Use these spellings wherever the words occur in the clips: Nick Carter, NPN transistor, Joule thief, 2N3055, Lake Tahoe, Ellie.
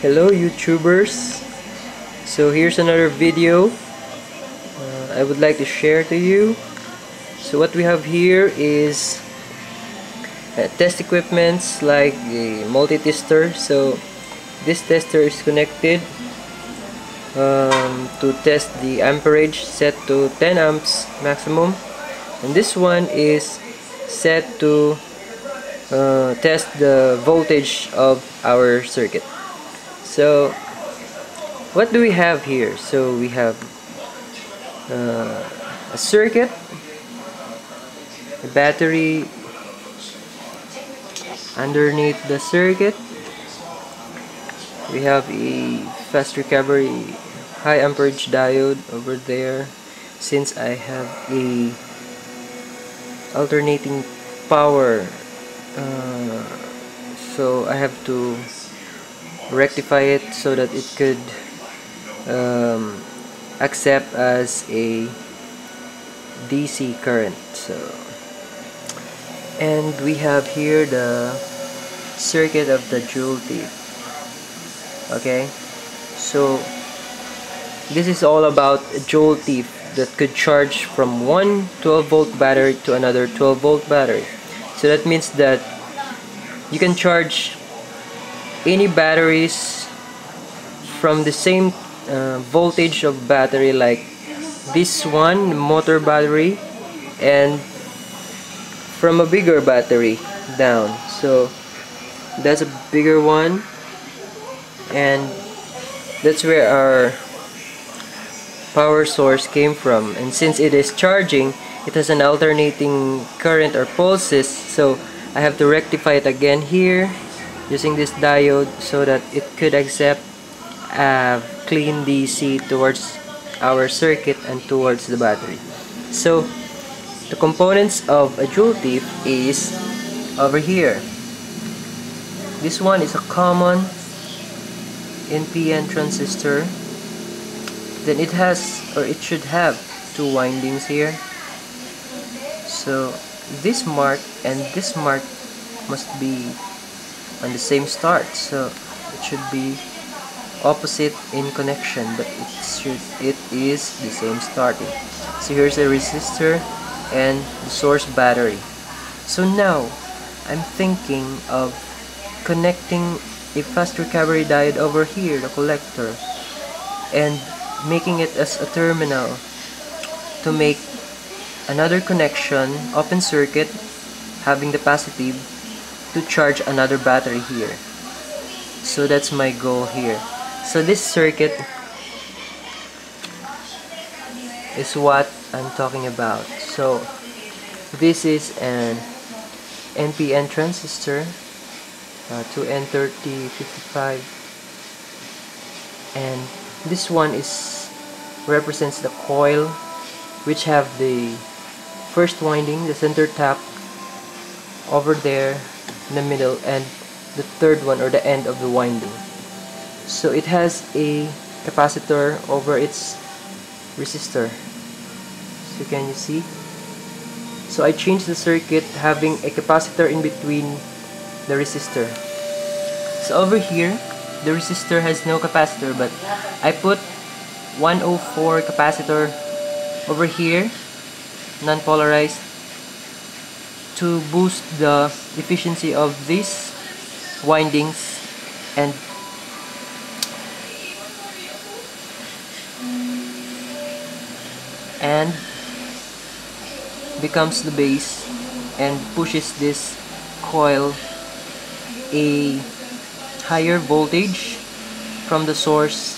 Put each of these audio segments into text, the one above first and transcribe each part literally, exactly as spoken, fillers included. Hello YouTubers, so here's another video uh, I would like to share to you. So what we have here is uh, test equipments like the multi-tester. So this tester is connected um, to test the amperage, set to ten amps maximum, and this one is set to uh, test the voltage of our circuit. So what do we have here? So we have uh, a circuit, a battery underneath the circuit, we have a fast recovery high amperage diode over there, since I have a alternating power, uh, so I have to rectify it so that it could um, accept as a D C current. So, and we have here the circuit of the Joule thief. Okay, so this is all about a Joule thief that could charge from one twelve volt battery to another twelve volt battery. So that means that you can charge any batteries from the same uh, voltage of battery, like this one motor battery, and from a bigger battery down. So that's a bigger one, and that's where our power source came from. And since it is charging, it has an alternating current or pulses, so I have to rectify it again here using this diode so that it could accept a clean D C towards our circuit and towards the battery. So the components of a Joule thief is over here. This one is a common N P N transistor. Then it has, or it should have, two windings here. So this mark and this mark must be on the same start, so it should be opposite in connection, but it should it is the same starting. So here's a resistor and the source battery. So now I'm thinking of connecting a fast recovery diode over here, the collector, and making it as a terminal to make another connection, open circuit, having the positive, to charge another battery here. So that's my goal here. So this circuit is what I'm talking about. So this is an N P N transistor, uh, two N thirty fifty-five, and this one is represents the coil, which have the first winding, the center tap over there in the middle, and the third one, or the end of the winding. So it has a capacitor over its resistor. So can you see? So I changed the circuit having a capacitor in between the resistor. So over here the resistor has no capacitor, but I put one oh four capacitor over here, non-polarized, to boost the efficiency of these windings and and becomes the base and pushes this coil a higher voltage from the source,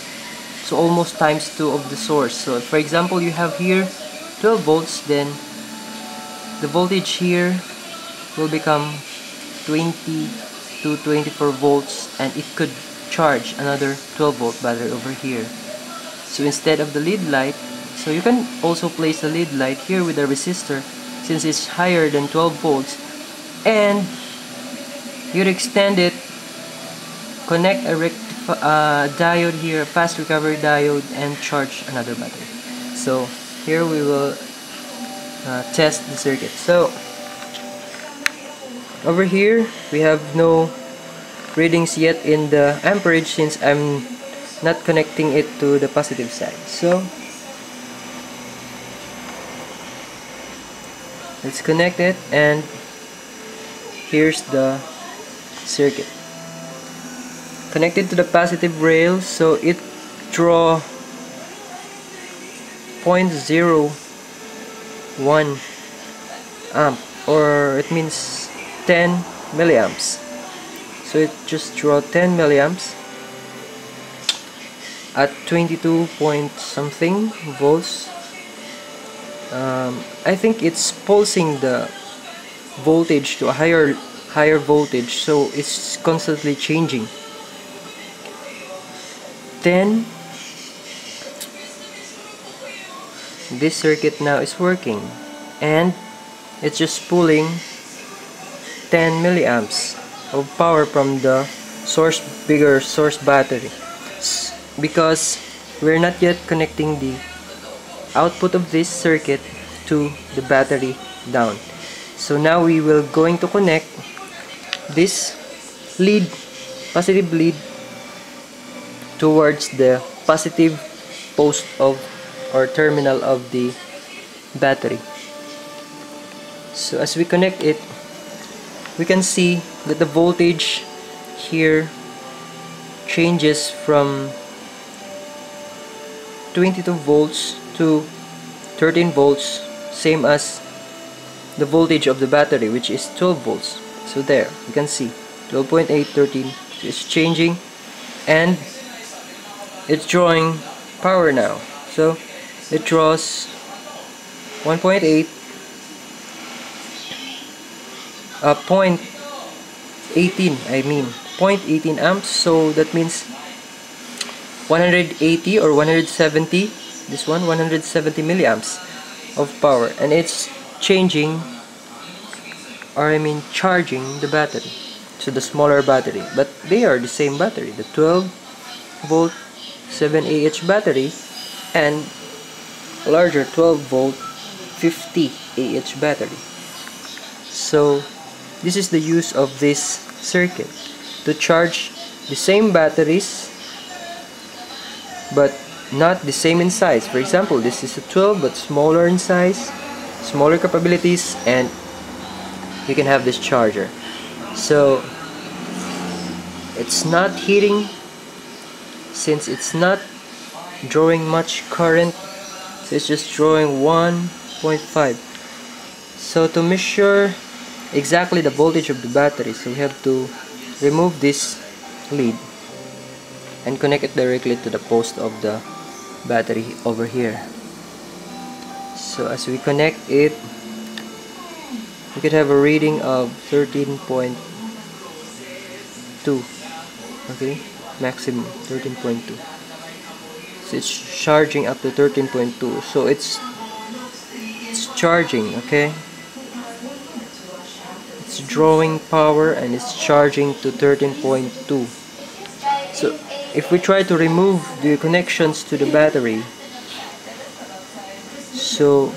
so almost times two of the source. So for example, you have here twelve volts, then the voltage here will become twenty to twenty-four volts, and it could charge another twelve volt battery over here. So instead of the lead light, so you can also place the lead light here with a resistor, since it's higher than twelve volts, and you'd extend it, connect a rectifi uh, diode here, fast recovery diode, and charge another battery. So here we will uh, test the circuit. So over here we have no readings yet in the amperage, since I'm not connecting it to the positive side. So let's connect it, and here's the circuit connected to the positive rail. So it draw zero point zero one amp, or it means ten milliamps. So it just draw ten milliamps at twenty-two point something volts. Um, I think it's pulsing the voltage to a higher higher voltage, so it's constantly changing. Then this circuit now is working, and it's just pulling ten milliamps of power from the source, bigger source battery, because we're not yet connecting the output of this circuit to the battery down. So now we will going to connect this lead, positive lead, towards the positive post of or terminal of the battery. So as we connect it, we can see that the voltage here changes from twenty-two volts to thirteen volts, same as the voltage of the battery, which is twelve volts. So there you can see twelve point eight, thirteen, so it's changing, and it's drawing power now. So it draws one point eight, uh, zero point one eight, I mean zero point one eight amps. So that means one hundred eighty or one hundred seventy, this one one hundred seventy milliamps of power, and it's changing, or I mean charging the battery, so the smaller battery, but they are the same battery, the twelve volt seven A H battery and larger twelve volt fifty A H battery. So this is the use of this circuit, to charge the same batteries but not the same in size. For example, this is a twelve but smaller in size, smaller capabilities, and you can have this charger. So it's not heating, since it's not drawing much current, so it's just drawing one point five. So to measure exactly the voltage of the battery, so we have to remove this lead and connect it directly to the post of the battery over here. So as we connect it, we could have a reading of thirteen point two, okay, maximum thirteen point two. So it's charging up to thirteen point two, so it's it's charging, okay, it's drawing power and it's charging to thirteen point two. So if we try to remove the connections to the battery, so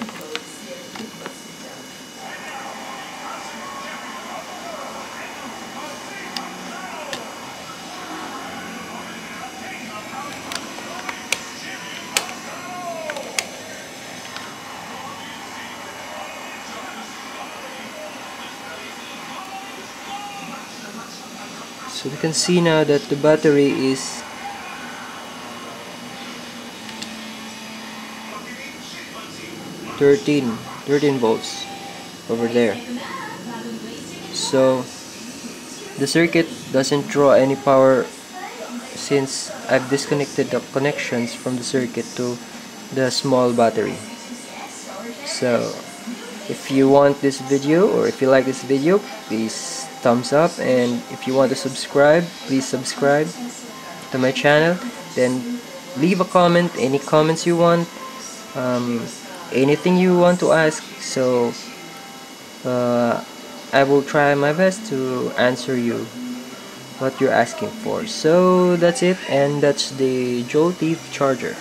So we can see now that the battery is thirteen volts over there. So the circuit doesn't draw any power, since I've disconnected the connections from the circuit to the small battery. So if you want this video, or if you like this video, please thumbs up, and if you want to subscribe, please subscribe to my channel. Then leave a comment, any comments you want, um, anything you want to ask. So uh, I will try my best to answer you what you're asking for. So that's it, and that's the Joule Thief charger.